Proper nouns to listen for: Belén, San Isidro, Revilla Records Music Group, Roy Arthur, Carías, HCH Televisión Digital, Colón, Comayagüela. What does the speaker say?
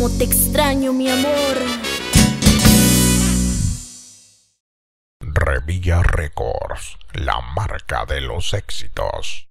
Cómo te extraño, mi amor. Revilla Records, la marca de los éxitos.